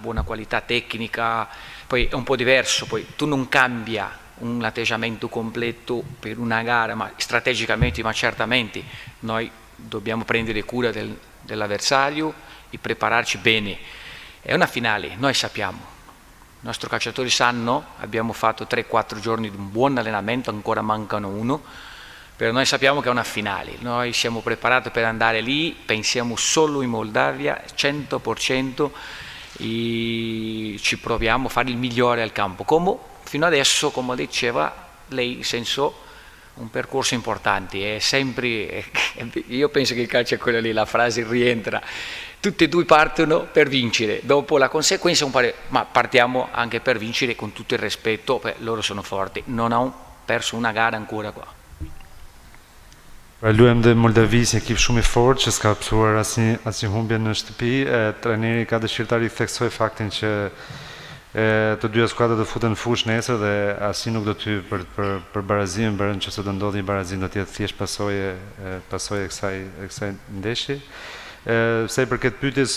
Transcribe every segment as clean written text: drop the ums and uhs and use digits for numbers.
buona qualità tecnica, poi è un po' diverso, poi tu non cambia un atteggiamento completo per una gara, ma strategicamente, ma certamente noi dobbiamo prendere cura dell'avversario e prepararci bene. È una finale, noi sappiamo, i nostri calciatori sanno, abbiamo fatto 3-4 giorni di un buon allenamento, ancora mancano uno, però noi sappiamo che è una finale, noi siamo preparati per andare lì, pensiamo solo in Moldavia, 100%, e ci proviamo a fare il migliore al campo, come fino adesso, come diceva lei, in senso un percorso importante, è sempre, io penso che il calcio è quella lì, la frase rientra, tutte e due partono per vincere, dopo la conseguenza, ma partiamo anche per vincere con tutto il rispetto, beh, loro sono forti, non hanno perso una gara ancora qua. Luajmë dhe Moldavi si ekip shumë i fortë që s'ka pësuar asnjë humbje në shtëpi. Trajneri ka dëshirtar i theksoi faktin që të dyja skuadrat do futen në fushë nesër dhe asnjë nuk do të hyjë për barazim, nëse do ndodhi barazim do të jetë thjesht pasojë e kësaj ndeshje. Sa i përket pyetjes,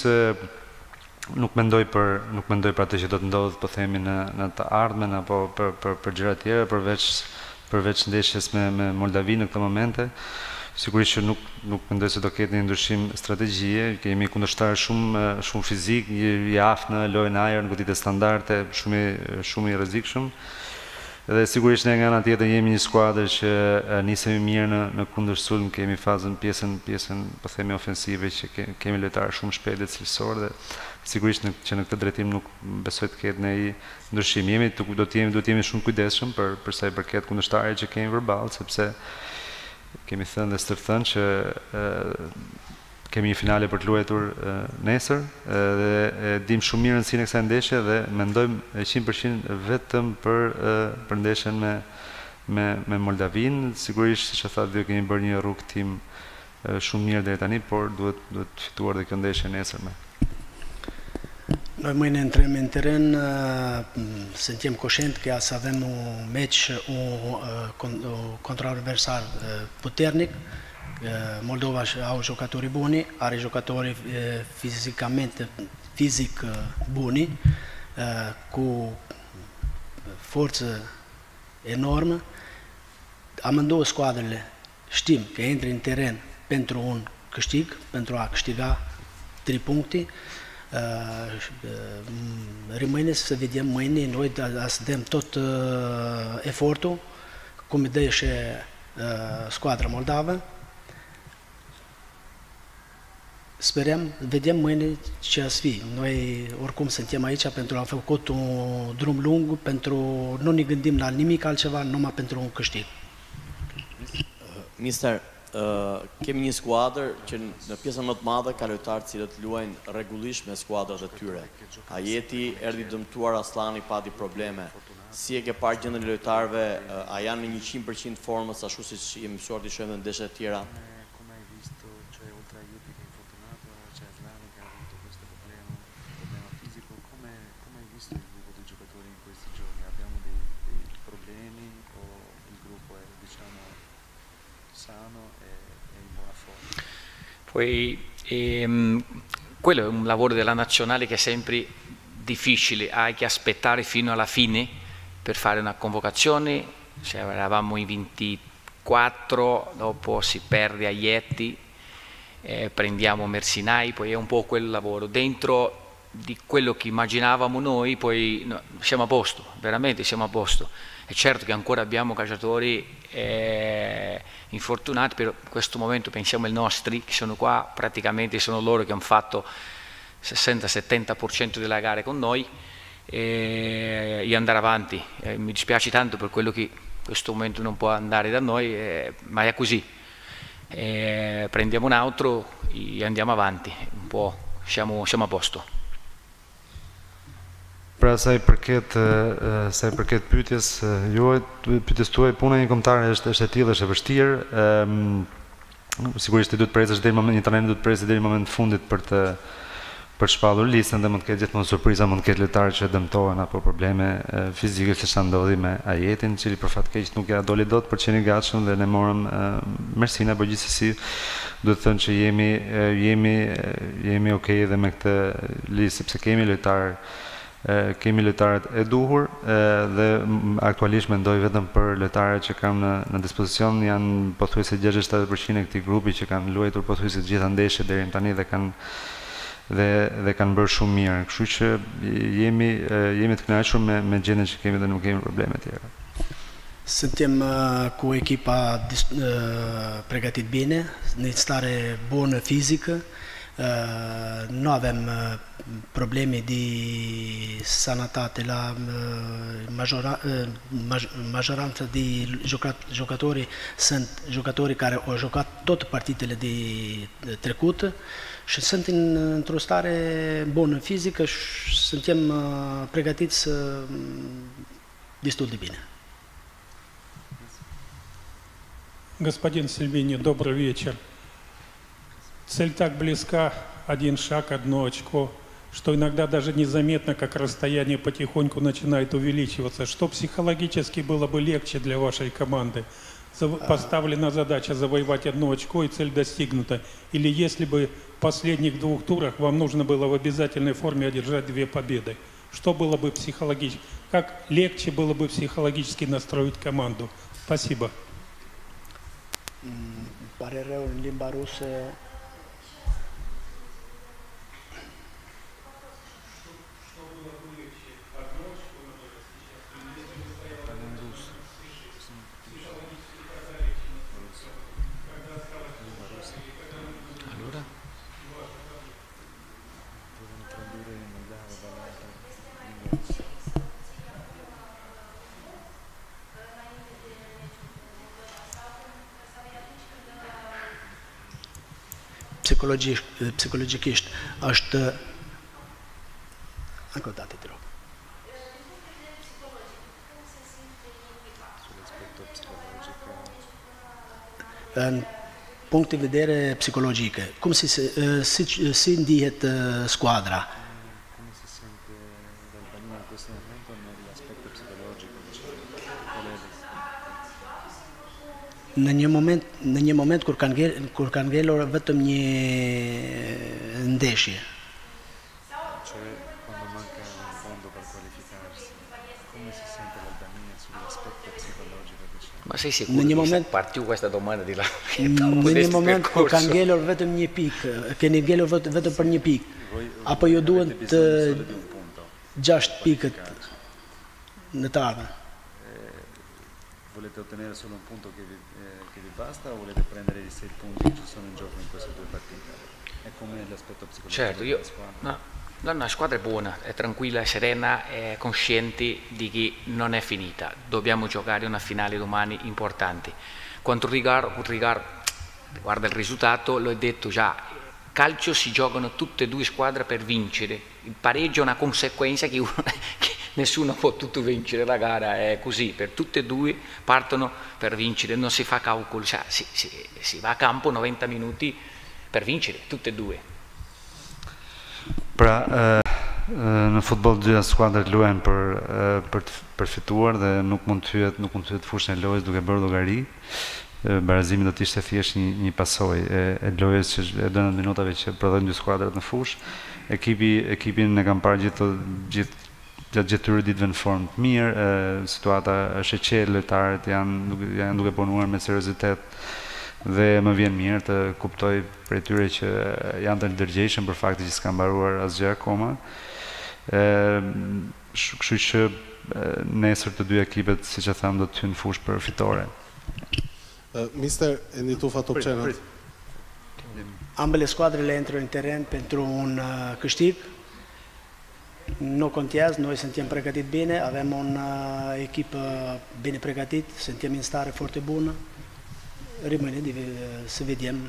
nuk mendoj për atë që do të ndodhë, po themi në të ardhmen apo për gjëra tjera përveç ndeshjes me Moldavi në këtë momente. Sigurisht që nuk mendoj se do ketë një ndryshim strategjie, kemi kundërshtar shumë fizik, i aftë në lojë në ajër, në goditje standarde, shumë i rrezikshëm. Dhe sigurisht ne nga ana tjetër jemi një skuadër që nisemi mirë në kundërsulm, kemi fazën pjesën po themi ofensive që kemi lojtarë shumë shpejtë dhe cilësorë, sigurisht që në këtë drejtim nuk besoj të ketë ndonjë ndryshim. Duhet jemi shumë kujdesshëm për sa i përket kundërshtarit që kemi verbal, sepse kemi thënë dhe stërthënë që kemi një finale për të luajtur nesër dhe dim shumë mirë rëndësinë e kësaj ndeshje dhe mendojmë 100% vetëm për ndeshjen me Moldavinë. Sigurisht siç e tha, do kemi bërë një rrugëtim shumë mirë deri tani, por duhet të fituar dhe kjo ndeshje nesërme. Noi mâine intrăm în teren, suntem conștienți că să avem un meci, un contraadversar puternic. Moldova au jucători buni, are jucători fizic buni, cu forță enormă. Amândouă squadrele știm că intră în teren pentru un câștig, pentru a câștiga 3 puncte. Rămâne să vedem mâine, noi să dăm tot efortul, cum dă și squadra moldavă. Sperăm, vedem mâine ce ați fi. Noi oricum suntem aici pentru a făcut un drum lung, pentru nu ne gândim la nimic altceva, numai pentru un câștig. Mister, kemi një skuadër që në pjesën më të madhe ka lojtarë cilët luajnë rregullisht me skuadrat e tyre. Ajeti erdhi dëmtuar, Aslani pati probleme. Si e ke parë gjendën e lojtarëve, a janë në 100% formës ashtu siç i mësuar të shohim në ndeshje të tjera? Poi, quello è un lavoro della nazionale che è sempre difficile, hai che aspettare fino alla fine per fare una convocazione, se eravamo in 24, dopo si perde Ajeti, prendiamo Mersinai, poi è un po' quel lavoro, dentro di quello che immaginavamo noi, poi no, siamo a posto, veramente siamo a posto. È certo che ancora abbiamo calciatori infortunati, però in questo momento pensiamo ai nostri, che sono qua, praticamente sono loro che hanno fatto 60-70% della gara con noi, e andare avanti. Mi dispiace tanto per quello che in questo momento non può andare da noi, ma è così. Prendiamo un altro e andiamo avanti, un po' siamo a posto. Pra sa i përket pyetjes tuaj, puna e një kombëtare është e tillë, është e vështirë. Sigurisht ti duhet presësh deri në momentin e fundit për të për shpallur listën dhe mund të ketë gjithmonë surpriza, mund të ketë lojtarë që dëmtohen apo probleme fizike siç ndodhi me Ajetin, cili për fat keq nuk ja doli dot për qenë gatshëm dhe ne morëm Mersinai, por gjithsesi do të thënë që jemi okay edhe me këtë listë sepse kemi lojtarët e duhur dhe aktualisht mendoj vetëm për lojtarët që kam në dispozicion, janë pothuajse 67% e këtij grupi që kanë luajtur pothuajse të gjitha ndeshjet deri tani dhe kanë bërë shumë mirë. Kështu që jemi të kënaqur me gjendjen që kemi dhe nuk kemi probleme tjera. Suntem cu echipa pregătit bine, în stare bună fizică. Nu avem probleme de sănătate la majoranța de jucători. Sunt jucători care au jucat toate partidele de trecut și sunt într-o stare bună fizică și suntem pregătiți destul de bine. Господин Sylvinho, добрый вечер. Цель так близка, один шаг, одно очко, что иногда даже незаметно, как расстояние потихоньку начинает увеличиваться. Что психологически было бы легче для вашей команды? Поставлена задача завоевать одно очко и цель достигнута. Или если бы в последних двух турах вам нужно было в обязательной форме одержать две победы? Что было бы психологически? Как легче было бы психологически настроить команду? Спасибо. Psihologikisht është anko dati të rogë. Në punkt të vedere psihologike, si ndihet skuadra? Në një moment kur kanë ngelur vetëm një ndeshje. Ma sei sicuro che partiu questa domanda di là? Në një moment kur kanë ngelur vetëm një pikë, keni ngelur vetëm për një pikë, apo ju duhen të 6 pikët në tarë? Volete ottenere solo un punto che vi basta o volete prendere i 6 punti che ci sono in gioco in queste due partite? È come l'aspetto psicologico. Certo, io, la squadra è buona, è tranquilla, è serena, è consciente di che non è finita. Dobbiamo giocare una finale domani importante. Quanto riguarda il risultato, l'ho detto già, calcio si giocano tutte e due squadre per vincere. Il pareggio è una conseguenza che uno... Nessuno può tutto vincere, la gara è così, per tutte e due partono per vincere, non si fa calcolo, cioè, si va a campo 90 minuti per vincere, tutte e due. Pra, në futboll dy skuadrat luajnë për fituar dhe nuk mund të hyet fushën e lojës duke bërë llogari. Barazimi do të ishte thjesht një pasojë e lojës që e dënë minutave që prodhojnë dy skuadrat në fushë. Ekipin e kam parë gjithë tyre ditëve në formë të mirë, situata është e qetë, lojtarët janë duke punuar me seriozitet dhe më vjen mirë të kuptoj prej tyre që janë të ndërgjegjshëm për faktin që s'kan mbaruar asgjë akoma. Kështu që nesër të dy ekipet, siç e tham, do të hyjnë në fushë për fitore. Mister, e tu fatto cenat? Ambele squadrele intră în teren pentru un câștig. Nu contează, noi suntem pregătiți bine, avem o echipă bine pregătită, suntem în stare foarte bună. Rămâne să vedem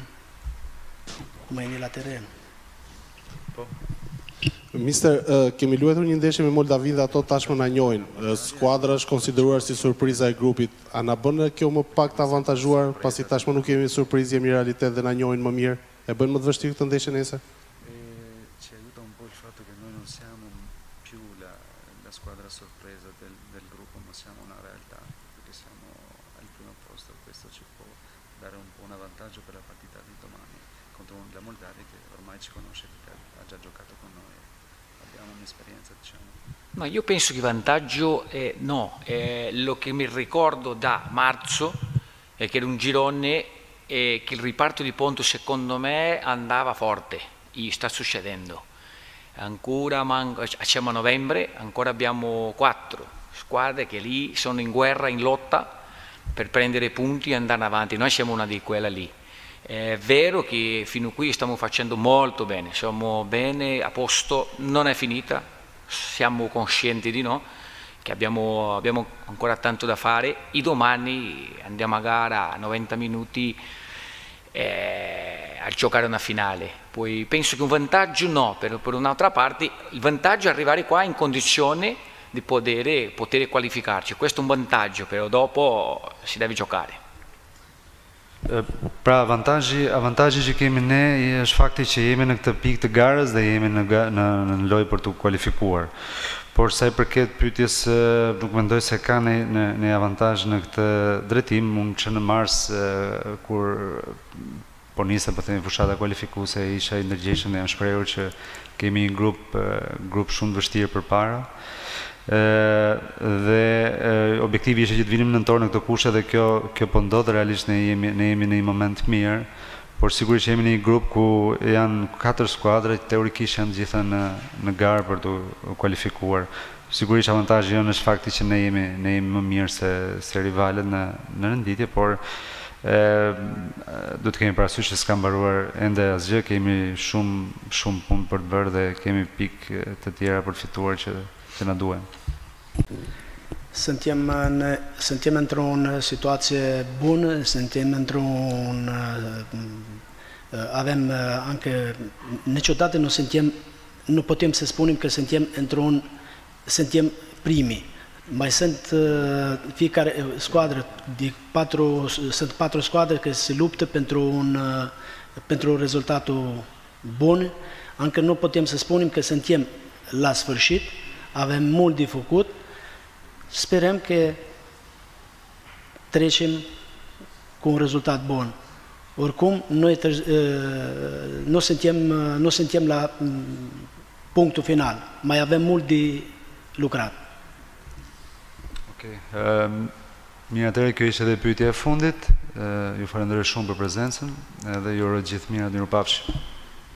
mâine la teren. Mister, kemi luajtur një ndeshje me Moldavia dhe ato tashmë na njohin. Skuadra është konsideruar si surpriza e grupit. A na bën kjo më pak të avantazhuar, pasi tashmë nuk kemi surprizë, jemi realitet dhe na njohin më mirë? E bën më të vështirë këtë ndeshje nesër? più la squadra sorpresa del gruppo, ma siamo una realtà, perché siamo al primo posto. Questo ci può dare un buon vantaggio per la partita di domani contro la Moldavia, che ormai ci conosce perché ha già giocato con noi, abbiamo un'esperienza, diciamo. Ma io penso che vantaggio no, lo che mi ricordo da marzo è che era un girone che il riparto di Ponto secondo me andava forte, e sta succedendo. Ancora siamo a novembre, ancora abbiamo 4 squadre che lì sono in guerra, in lotta per prendere punti e andare avanti. Noi siamo una di quelle lì. È vero che fino a qui stiamo facendo molto bene, siamo bene, a posto, non è finita, siamo conscienti di no, che abbiamo ancora tanto da fare. E domani andiamo a gara a 90 minuti a giocare una finale. Poi penso che un vantaggio no, per un'altra parte il vantaggio è arrivare qua in condizione di poter qualificarci, questo è un vantaggio, però dopo si deve giocare. Pra avantazhi që kemi ne është fakti që jemi në këtë pikë të garës dhe jemi në lojë për të kualifikuar. Por sa i përket pyetjes, nuk mendoj se ka një avantazh në këtë drejtim, unë që në mars kur po nisa po themi fushata kualifikuese isha i ndërgjegjshëm dhe jam shprehur që kemi një grup shumë vështirë përpara. Dhe objektivi ishte që të vinim në nëntor në këto kushe dhe kjo po ndodh, realisht ne jemi në një moment mirë, por sigurisht jemi në një grup ku janë 4 skuadra, teorikisht janë gjitha në garë për të kualifikuar. Sigurisht avantazhi jonë është fakti që ne jemi më mirë se rivalet në renditje, por do të kemi parasysh që s'ka mbaruar ende asgjë, kemi shumë punë për të bërë dhe kemi pikë të tjera për të fituar që na due. Suntem într-o situație bună, avem anche, niciodată nu putem să spunem că suntem primii. Mai sunt fiecare squadră, sunt 4 squadre care se luptă pentru rezultatul bun, anche nu putem să spunem că suntem la sfârșit. Avem mult de făcut, sperăm că trecem cu un rezultat bun. Oricum, noi nu suntem la punctul final, mai avem mult de lucrat. Ok, mirë atëre, kjo ishte edhe pyetja e fundit, ju falenderoj shumë për prezencën, edhe ju uroj gjithë mirë, mirupafshim.